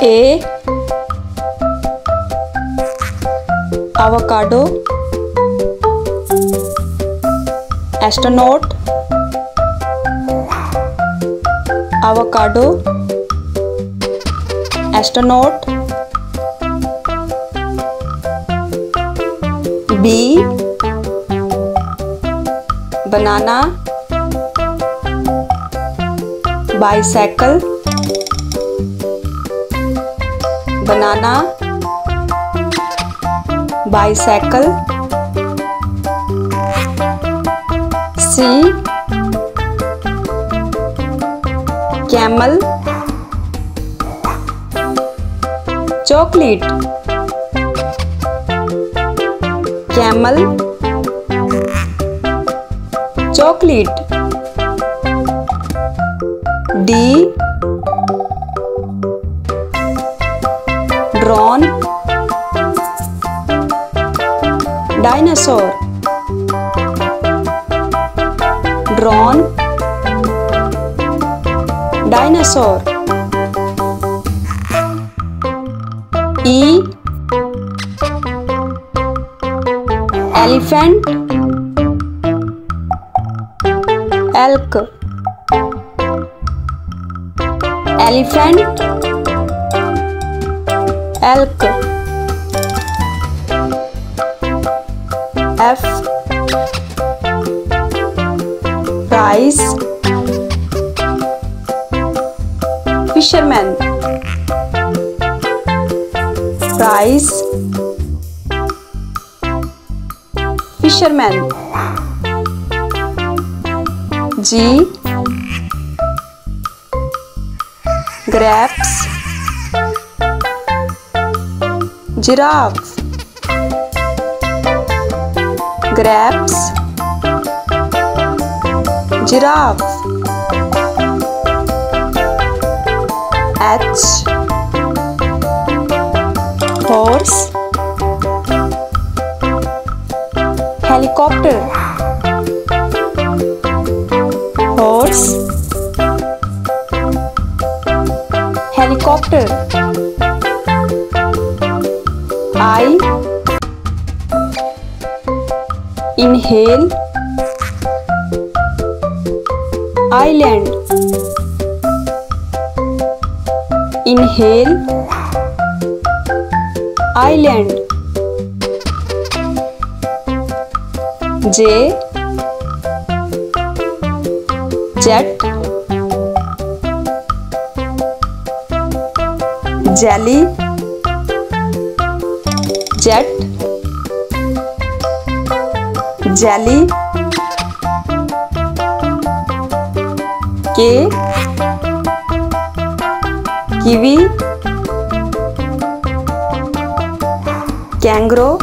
A. Avocado, astronaut, avocado, astronaut. B. Banana, bicycle, banana, bicycle. C. Camel, chocolate, camel, chocolate. D. Drone, dinosaur, drone, dinosaur. E. Elephant, elk, elephant, elk. F. Prize, fisherman, prize, fisherman. G. Grapes, giraffe, grapes, giraffe. H. Horse, helicopter, horse, helicopter. I. Inhale, island, inhale, island. J. Jet, jelly, jet, jelly. K. Kiwi, kangaroo,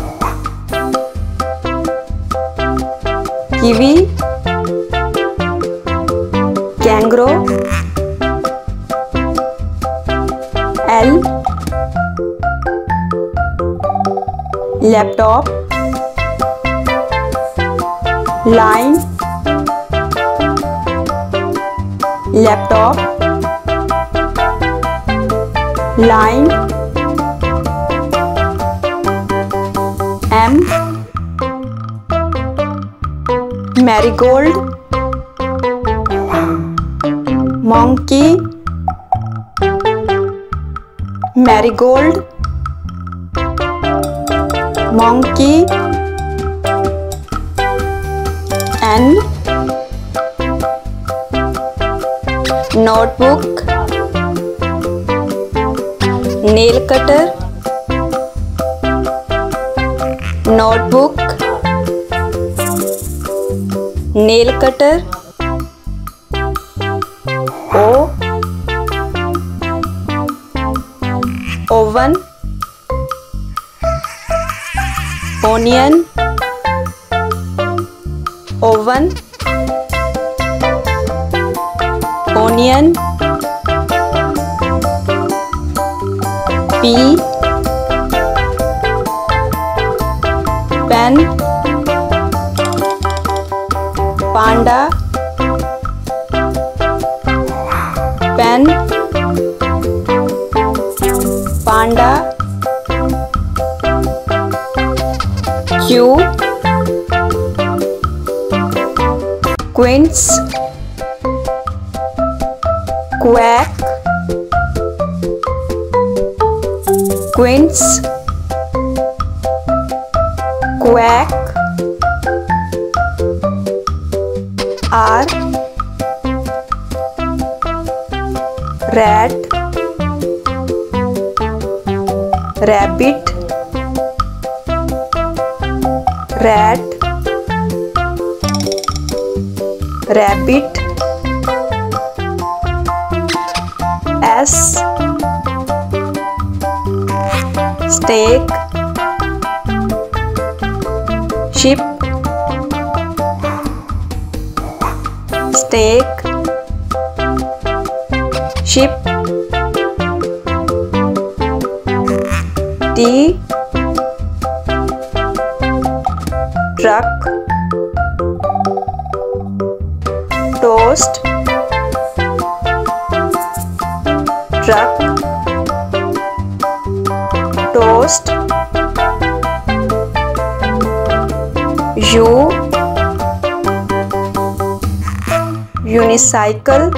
kiwi, kangaroo. L. Laptop, line, laptop, line. M. Marigold, monkey, marigold, monkey. N. Notebook, nail cutter, notebook, nail cutter. O. Oven, onion, oven, onion. P. Pen, panda, pen, quince, quack, quince, quack, r, rat, rabbit, rat, rabbit, s, snake, sheep, snake, sheep, t, truck, toast, truck, toast, U, unicycle,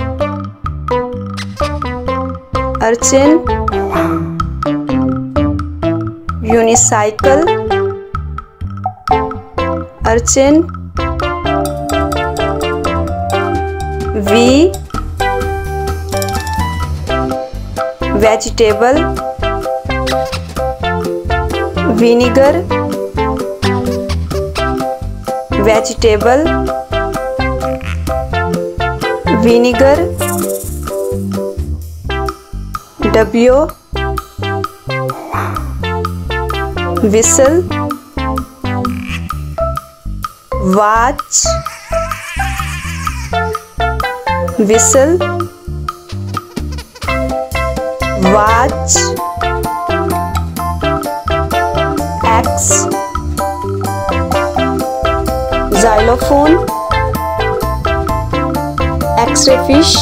urchin, unicycle, urchin, V, vegetable, vinegar, vegetable, vinegar, W, whistle, watch, whistle, watch, X, xylophone, X-ray fish,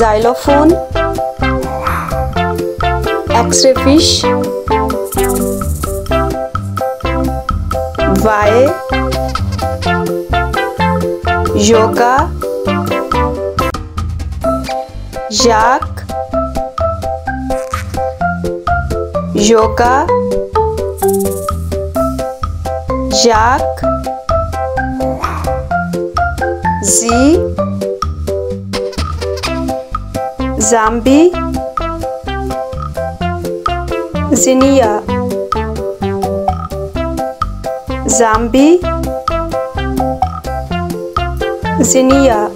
xylophone, X-ray fish, Y, yoga, yak, yoga, yak, Z, zombie, zinnia, zombie, zinnia,